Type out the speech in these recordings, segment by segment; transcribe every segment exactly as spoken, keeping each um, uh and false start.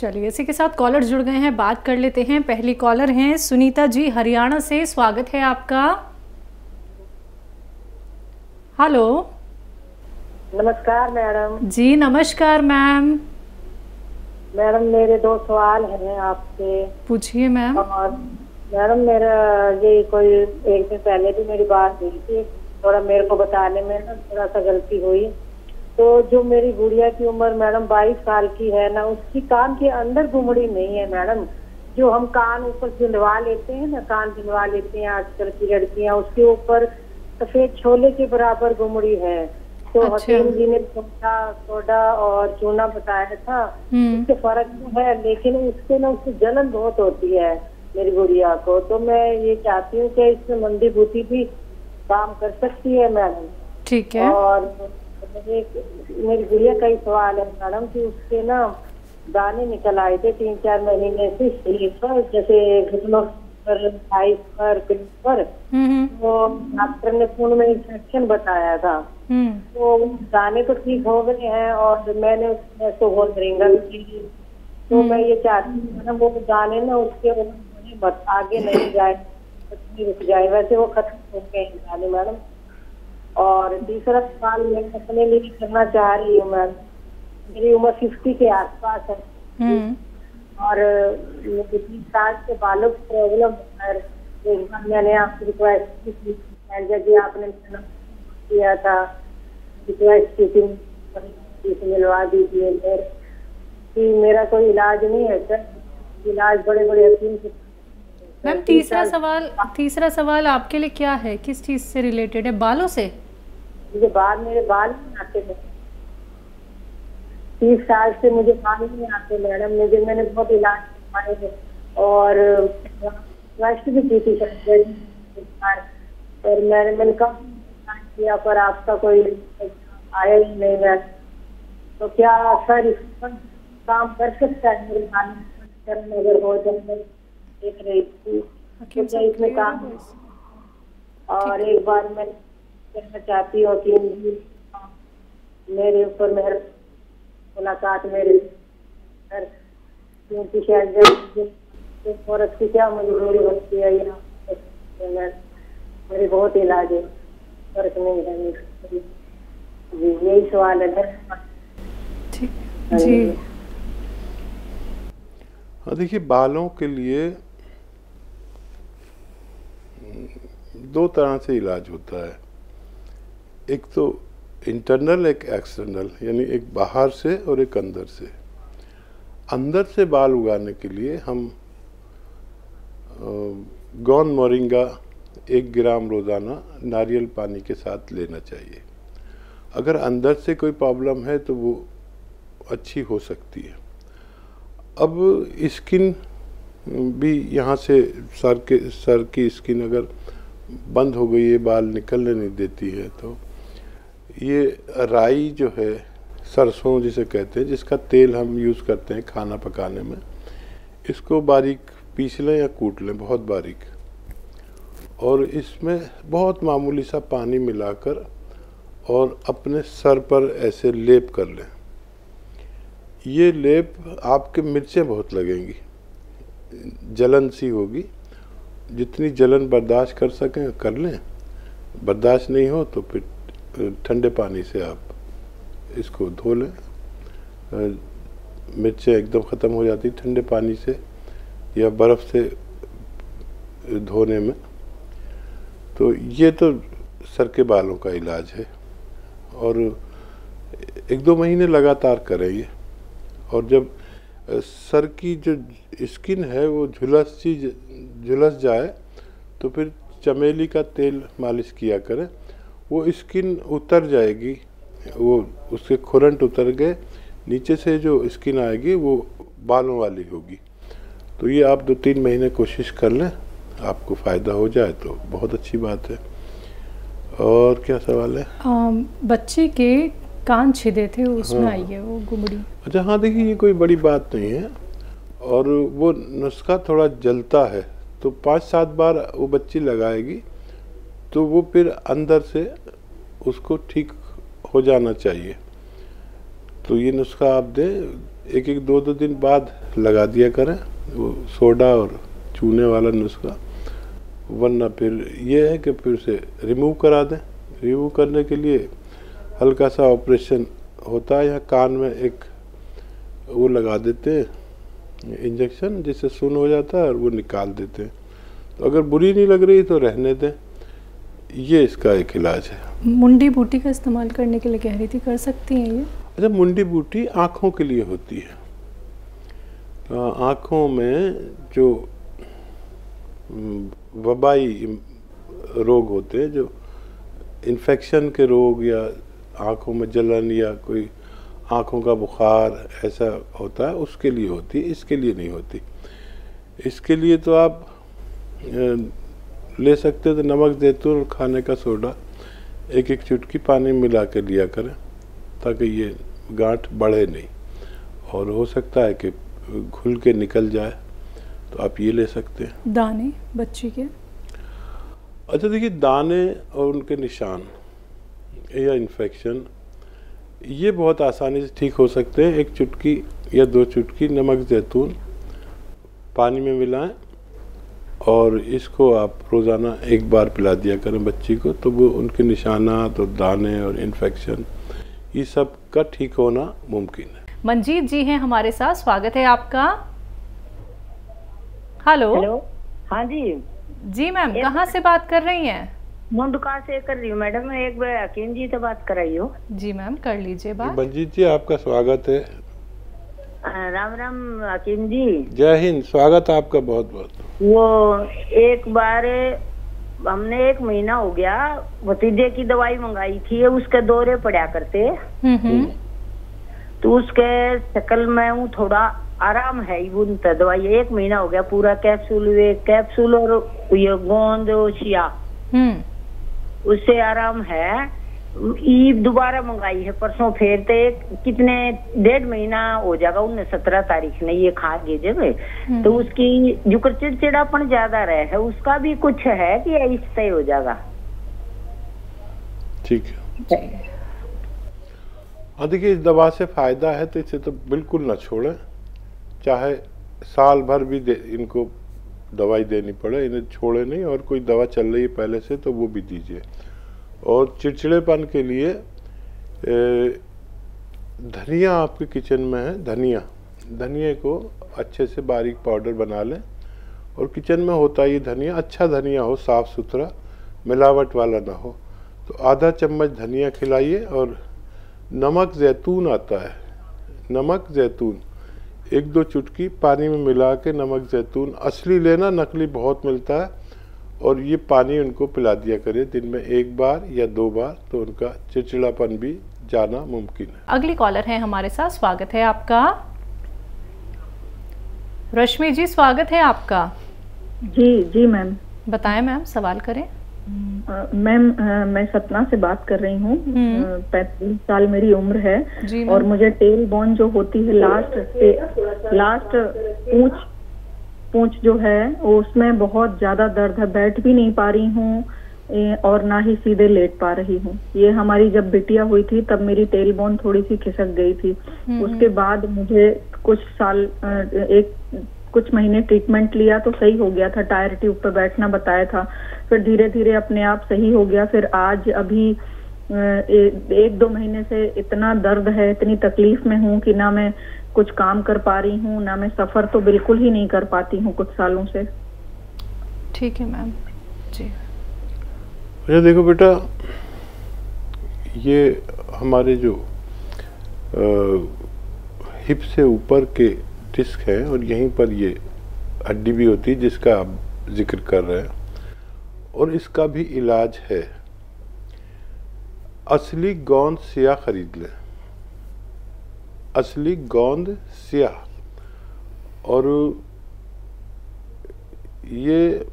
चलिए इसी के साथ कॉलर जुड़ गए हैं, बात कर लेते हैं। पहली कॉलर हैं सुनीता जी हरियाणा से, स्वागत है आपका। हेलो, नमस्कार मैडम। जी नमस्कार मैम। मैडम मेरे दो सवाल हैं आपसे। पूछिए मैम। और मैडम मेरा ये कोई एक दिन पहले भी मेरी बात हुई थी, थोड़ा मेरे को बताने में ना थोड़ा सा गलती हुई। तो जो मेरी गुड़िया की उम्र मैडम बाईस साल की है ना, उसकी कान के अंदर घुमड़ी नहीं है मैडम। जो हम कान ऊपर झुलवा लेते हैं ना, कान झुलवा लेते हैं आजकल की लड़कियां, उसके ऊपर सफेद छोले के बराबर घुमड़ी है। तो हकीम जी ने सोडा सोडा और चूना बताया था, उससे फर्क है लेकिन उससे ना उससे जलन बहुत होती है मेरी गुड़िया को। तो मैं ये चाहती हूँ कि इसमें मंदीभूति भी काम कर सकती है मैडम। ठीक है। और मेरे मेरी गुड़िया का ही सवाल है मैडम कि उसके ना दाने निकल आए थे तीन चार महीने से शरीर पर, जैसे घुटनों पर, साइज पर, पिट पर। तो डॉक्टर ने खून में इंफेक्शन बताया था। तो दाने तो ठीक हो गए हैं और मैंने उसमें सोहन रिंगल की। तो मैं ये चाहती हूँ मैडम वो दाने ना उसके बस आगे नहीं जाए, रुक जाए, वैसे वो खत्म हो गए दाने मैडम। और तीसरा सवाल मैं अपने लिए करना चाह रही हूँ मैडम। मेरी उम्र फिफ्टी के आसपास है और तीस साल के बालों की प्रॉब्लम है। एक बार मैंने आपकी रिक्वेस्ट की थी, जी आपने किया था, रिक्वेस्ट की थी मिलवा दीजिए मेरे कि मेरा कोई इलाज नहीं है सर, इलाज बड़े बड़े हकीम से। मैम तीसरा सवाल तीसरा सवाल आपके लिए क्या है, किस चीज से रिलेटेड है? बालों से? मुझे बाल मेरे बाल नहीं आते थे, तीस साल से मुझे बाल नहीं आते मैडम। मुझे मैंने बहुत इलाज करवाए थे और वैसे भी की थी पर मैंने मैंने कम इलाज किया पर आपका कोई आया ही नहीं मैडम। तो क्या सर इस पर काम कर सकता है? मेरे बाल अगर हो जाए देख रही थी तो इसमें काम। और एक बार मैं कहना चाहती हूँ कि मेरे ऊपर मेहर मुलाकात मेरे क्योंकि शायद औरत की क्या मजबूरी होती है यहाँ, मेरे बहुत इलाज है, फर्क नहीं है जी। यही सवाल है। ठीक जी। देखिए बालों के लिए दो तरह से इलाज होता है, एक तो इंटरनल एक एक्सटर्नल, यानी एक बाहर से और एक अंदर से। अंदर से बाल उगाने के लिए हम गौन मोरिंगा एक ग्राम रोज़ाना नारियल पानी के साथ लेना चाहिए। अगर अंदर से कोई प्रॉब्लम है तो वो अच्छी हो सकती है। अब स्किन भी यहाँ से सर के सर की स्किन अगर बंद हो गई है, बाल निकलने नहीं देती है, तो ये राई जो है, सरसों जिसे कहते हैं, जिसका तेल हम यूज़ करते हैं खाना पकाने में, इसको बारीक पीस लें या कूट लें बहुत बारीक, और इसमें बहुत मामूली सा पानी मिलाकर और अपने सर पर ऐसे लेप कर लें। ये लेप आपके मिर्चें बहुत लगेंगी, जलन सी होगी, जितनी जलन बर्दाश्त कर सकें कर लें, बर्दाश्त नहीं हो तो फिर ठंडे पानी से आप इसको धो लें। मिर्चें एकदम ख़त्म हो जाती ठंडे पानी से या बर्फ़ से धोने में। तो ये तो सर के बालों का इलाज है और एक दो महीने लगातार करें ये। और जब सर की जो स्किन है वो झुलस सी झुलस जाए तो फिर चमेली का तेल मालिश किया करें, वो स्किन उतर जाएगी, वो उसके खुरंट उतर गए, नीचे से जो स्किन आएगी वो बालों वाली होगी। तो ये आप दो तीन महीने कोशिश कर लें, आपको फ़ायदा हो जाए तो बहुत अच्छी बात है। और क्या सवाल है? आ, बच्चे के कान छिदे थे उसमें हाँ। आई है वो गुमड़ी। अच्छा हाँ, देखिए ये कोई बड़ी बात नहीं है और वो नुस्खा थोड़ा जलता है तो पाँच सात बार वो बच्ची लगाएगी तो वो फिर अंदर से उसको ठीक हो जाना चाहिए। तो ये नुस्खा आप दें, एक एक दो दो दिन बाद लगा दिया करें वो सोडा और चूने वाला नुस्खा, वरना फिर ये है कि फिर उसे रिमूव करा दें। रिमूव करने के लिए हल्का सा ऑपरेशन होता है, यहाँ कान में एक वो लगा देते हैं इंजेक्शन जिससे सुन हो जाता है और वो निकाल देते हैं। तो अगर बुरी नहीं लग रही तो रहने दें, ये इसका एक इलाज है। मुंडी बूटी का इस्तेमाल करने के लिए कह रही थी, कर सकती हैं ये? अच्छा, मुंडी बूटी आँखों के लिए होती है। आँखों में जो वबाई रोग होते हैं, जो इन्फेक्शन के रोग या आँखों में जलन या कोई आँखों का बुखार ऐसा होता है, उसके लिए होती है, इसके लिए नहीं होती। इसके लिए तो आप ले सकते तो नमक जैतून और खाने का सोडा एक एक चुटकी पानी मिला के लिया करें ताकि ये गांठ बढ़े नहीं और हो सकता है कि घुल के निकल जाए, तो आप ये ले सकते हैं। दाने बच्ची के? अच्छा देखिए, दाने और उनके निशान या इन्फेक्शन ये बहुत आसानी से ठीक हो सकते हैं। एक चुटकी या दो चुटकी नमक जैतून पानी में मिलाएं और इसको आप रोज़ाना एक बार पिला दिया करें बच्ची को, तो वो उनके निशानात और दाने और इन्फेक्शन ये सब का ठीक होना मुमकिन है। मंजीत जी हैं हमारे साथ, स्वागत है आपका। हेलो। हेलो, हाँ जी। जी मैम, कहाँ से बात कर रही हैं? मैं दुकान से कर रही हूँ मैडम, मैं एक बार अकीन जी से बात कर रही हूँ। जी मैम, कर लीजिए बात। मंजीत जी आपका स्वागत है। राम राम हकीम जी। जय हिंद, स्वागत है आपका बहुत बहुत। वो एक बार हमने एक महीना हो गया भतीजे की दवाई मंगाई थी, उसके दौरे पड़ा करते, तो उसके शक्ल में वो थोड़ा आराम है, बुनता दवाई एक महीना हो गया पूरा कैप्सूल वे कैप्सूल और ये गोंद शिया, उससे आराम है। ईद दोबारा मंगाई है परसों फिर, तो कितने डेढ़ महीना हो जाएगा, उन्हें सत्रह तारीख ने ये खा गए जब, तो उसकी जुकर चिड़चिड़ापन ज्यादा रहे है, उसका भी कुछ है कि ऐसे हो जाएगा? ठीक है। हाँ देखिए, इस दवा से फायदा है, तो इसे तो बिल्कुल ना छोड़ें, चाहे साल भर भी इनको दवाई देनी पड़े, इन्हें छोड़े नहीं। और कोई दवा चल रही है पहले से तो वो भी दीजिए। और चिड़चिड़ेपन के लिए धनिया आपके किचन में है, धनिया धनिया को अच्छे से बारीक पाउडर बना लें, और किचन में होता ही धनिया, अच्छा धनिया हो, साफ़ सुथरा, मिलावट वाला ना हो, तो आधा चम्मच धनिया खिलाइए। और नमक जैतून आता है, नमक जैतून एक दो चुटकी पानी में मिला के, नमक जैतून असली लेना, नकली बहुत मिलता है, और ये पानी उनको पिला दिया करें दिन में एक बार या दो बार, तो उनका चिड़चिड़ापन भी जाना मुमकिन है। अगली कॉलर है हमारे साथ, स्वागत है आपका। रश्मि जी, स्वागत है आपका। जी जी मैम, बताएं मैम, सवाल करें। मैम मैं सतना से बात कर रही हूँ, पैंतीस साल मेरी उम्र है, और मुझे टेल बोन जो होती है लास्ट लास्ट पूंछ पूंछ जो है उसमें बहुत ज्यादा दर्द है, बैठ भी नहीं पा रही हूँ और ना ही सीधे लेट पा रही हूँ। ये हमारी जब बिटिया हुई थी तब मेरी टेल बोन थोड़ी सी खिसक गई थी, उसके बाद मुझे कुछ साल एक कुछ महीने ट्रीटमेंट लिया तो सही हो गया था, टायर ट्यूब पर बैठना बताया था, फिर धीरे धीरे अपने आप सही हो गया। फिर आज अभी एक दो महीने से इतना दर्द है, इतनी तकलीफ में हूँ कि ना मैं कुछ काम कर पा रही हूँ, ना मैं सफर तो बिल्कुल ही नहीं कर पाती हूँ कुछ सालों से। ठीक है मैम जी। अरे देखो बेटा, ये हमारे जो आ, हिप से ऊपर के डिस्क है और यहीं पर ये हड्डी भी होती है जिसका आप जिक्र कर रहे हैं, और इसका भी इलाज है। असली गोंद सिया खरीद लें, असली गोंद सियाह, और ये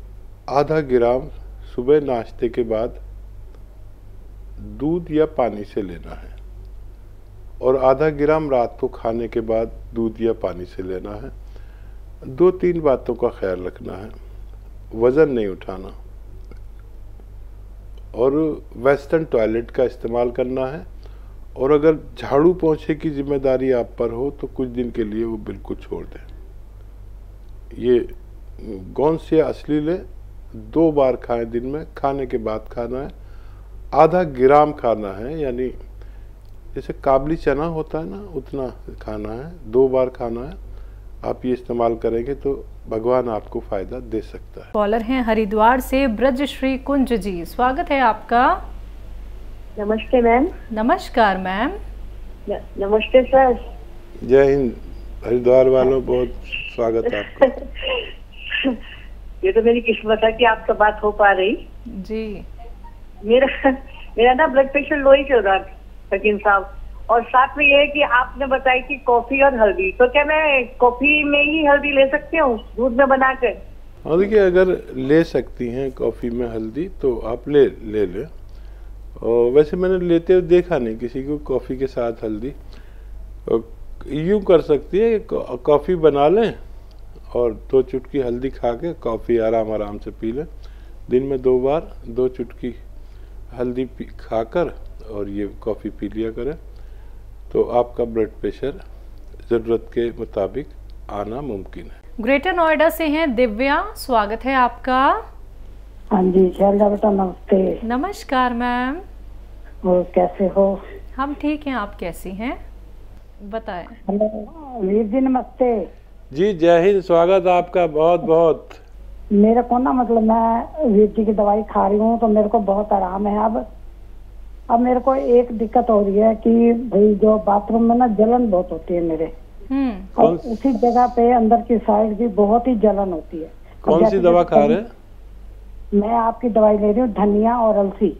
आधा ग्राम सुबह नाश्ते के बाद दूध या पानी से लेना है, और आधा ग्राम रात को खाने के बाद दूध या पानी से लेना है। दो तीन बातों का ख्याल रखना है, वज़न नहीं उठाना, और वेस्टर्न टॉयलेट का इस्तेमाल करना है, और अगर झाड़ू पोंछे की जिम्मेदारी आप पर हो तो कुछ दिन के लिए वो बिल्कुल छोड़ दें। ये गौण से अश्लील है, दो बार खाएं दिन में, खाने के बाद खाना है, आधा ग्राम खाना है, यानी जैसे काबली चना होता है ना उतना खाना है, दो बार खाना है। आप ये इस्तेमाल करेंगे तो भगवान आपको फायदा दे सकता है। कॉलर हैं हरिद्वार से ब्रजश्री कुंज जी, स्वागत है आपका। नमस्ते मैम। नमस्कार मैम। नमस्ते सर। जय हिंद। हरिद्वार वालों बहुत स्वागत है आपका। ये तो मेरी किस्मत है कि आपसे बात हो पा रही जी। मेरा मेरा ना ब्लड प्रेशर लो ही चल रहा है सकीन साहब, और साथ में ये है कि आपने बताया कि कॉफी और हल्दी, तो क्या मैं कॉफी में ही हल्दी ले सकती हूँ दूध में बनाकर? और देखिए अगर ले सकती हैं कॉफी में हल्दी तो आप ले ले लें, और वैसे मैंने लेते हुए देखा नहीं किसी को कॉफी के साथ हल्दी। यूँ कर सकती है कॉफी बना लें और दो चुटकी हल्दी खा के कॉफी आराम आराम से पी लें, दिन में दो बार दो चुटकी हल्दी खा कर और ये कॉफ़ी पी लिया करें तो आपका ब्लड प्रेशर ज़रूरत के मुताबिक आना मुमकिन है। ग्रेटर नोएडा से हैं दिव्या, स्वागत है आपका। हाँ जी शैलजा बेटा नमस्ते। नमस्कार मैम। और कैसे हो? हम ठीक हैं, आप कैसी हैं बताएं। हेलो जी नमस्ते जी। जय हिंद, स्वागत आपका बहुत बहुत। मेरे को ना मतलब मैं वीर जी की दवाई खा रही हूँ तो मेरे को बहुत आराम है अब। अब मेरे को एक दिक्कत हो रही है कि भाई जो बाथरूम में ना जलन बहुत होती है मेरे, और उसी जगह पे अंदर की साइड भी बहुत ही जलन होती है। कौन सी दवा खा रहे हैं? मैं आपकी दवाई ले रही हूँ, धनिया और अलसी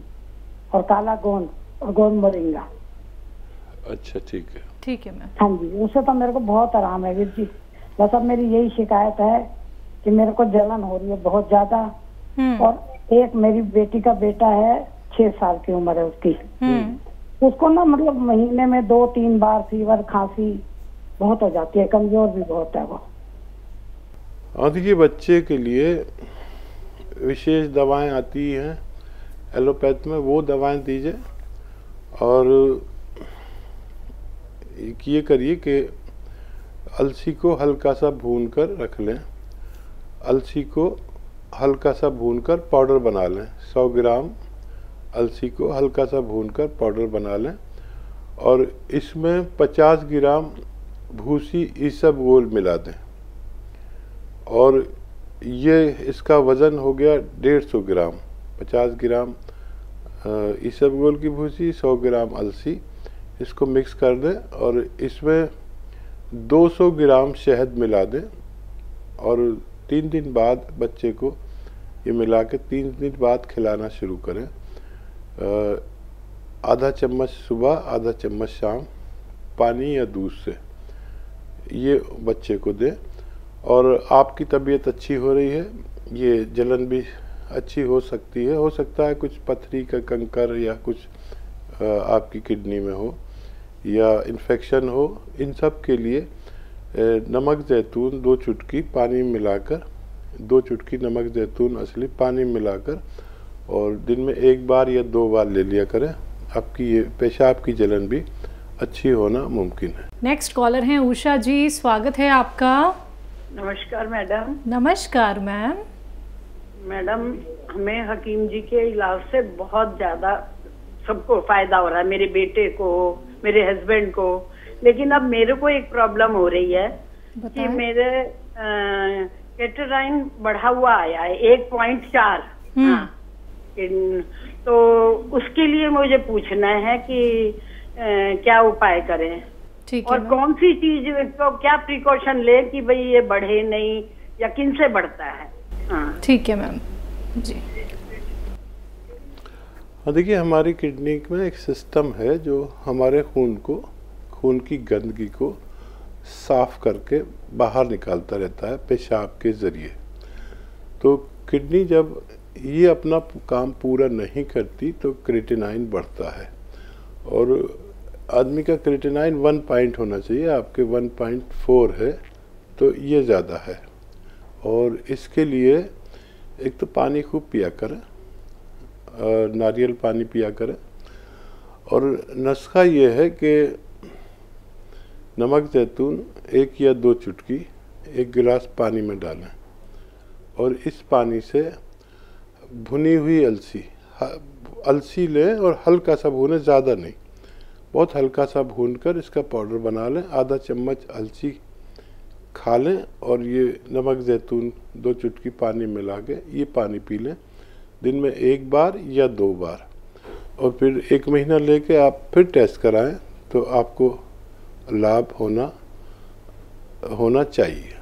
और काला गोंद और गोंद मोरिंगा। अच्छा ठीक है ठीक है मैम। हाँ जी उससे तो मेरे को बहुत आराम है वीर जी, बस अब मेरी यही शिकायत है कि मेरे को जलन हो रही है बहुत ज्यादा। और एक मेरी बेटी का बेटा है छह साल की उम्र है उसकी, उसको ना मतलब महीने में दो तीन बार फीवर खांसी बहुत हो जाती है, कमजोर भी बहुत है वो। और देखिए बच्चे के लिए विशेष दवाएं आती हैं एलोपैथ में, वो दवाएं दीजिए और ये करिए कि अलसी को हल्का सा भून कर रख लें, अलसी को हल्का सा भून कर पाउडर बना लें, सौ ग्राम अलसी को हल्का सा भून कर पाउडर बना लें और इसमें पचास ग्राम भूसी इसबगोल मिला दें, और ये इसका वज़न हो गया डेढ़ सौ ग्राम। पचास ग्राम इसबगोल की भूसी, सौ ग्राम अलसी, इसको मिक्स कर दें और इसमें दो सौ ग्राम शहद मिला दें और तीन दिन बाद बच्चे को ये मिला के तीन दिन बाद खिलाना शुरू करें। आधा चम्मच सुबह आधा चम्मच शाम पानी या दूध से ये बच्चे को दें। और आपकी तबीयत अच्छी हो रही है, ये जलन भी अच्छी हो सकती है, हो सकता है कुछ पथरी का कंकर या कुछ आपकी किडनी में हो या इन्फेक्शन हो। इन सब के लिए नमक जैतून दो चुटकी पानी मिलाकर, दो चुटकी नमक जैतून असली पानी मिलाकर और दिन में एक बार या दो बार ले लिया करें, आपकी ये पेशाब की जलन भी अच्छी होना मुमकिन है। नेक्स्ट कॉलर हैं उषा जी, स्वागत है आपका। नमस्कार मैडम। नमस्कार मैम। मैडम हमें हकीम जी के इलाज से बहुत ज़्यादा सबको फ़ायदा हो रहा है, मेरे बेटे को, मेरे हस्बैंड को, लेकिन अब मेरे को एक प्रॉब्लम हो रही है कि मेरे कैटराइन बढ़ा हुआ आया है एक पॉइंट चार, तो उसके लिए मुझे पूछना है कि आ, क्या उपाय करें? ठीक और है कौन सी चीज तो क्या प्रिकॉशन ले कि भाई ये बढ़े नहीं या किन से बढ़ता है? ठीक है मैम जी। देखिए हमारी किडनी में एक सिस्टम है जो हमारे खून को, खून की गंदगी को साफ करके बाहर निकालता रहता है पेशाब के ज़रिए। तो किडनी जब ये अपना काम पूरा नहीं करती तो क्रेटिनाइन बढ़ता है, और आदमी का क्रेटिनाइन वन पॉइंट होना चाहिए, आपके वन पॉइंट फोर है तो ये ज़्यादा है। और इसके लिए एक तो पानी खूब पिया करें, नारियल पानी पिया करें और नुस्खा ये है कि नमक जैतून एक या दो चुटकी एक गिलास पानी में डालें और इस पानी से भुनी हुई अलसी अलसी लें और हल्का सा भूनें, ज़्यादा नहीं, बहुत हल्का सा भूनकर इसका पाउडर बना लें। आधा चम्मच अलसी खा लें और ये नमक जैतून दो चुटकी पानी मिला के ये पानी पी लें दिन में एक बार या दो बार, और फिर एक महीना लेके आप फिर टेस्ट कराएं तो आपको लाभ होना होना चाहिए।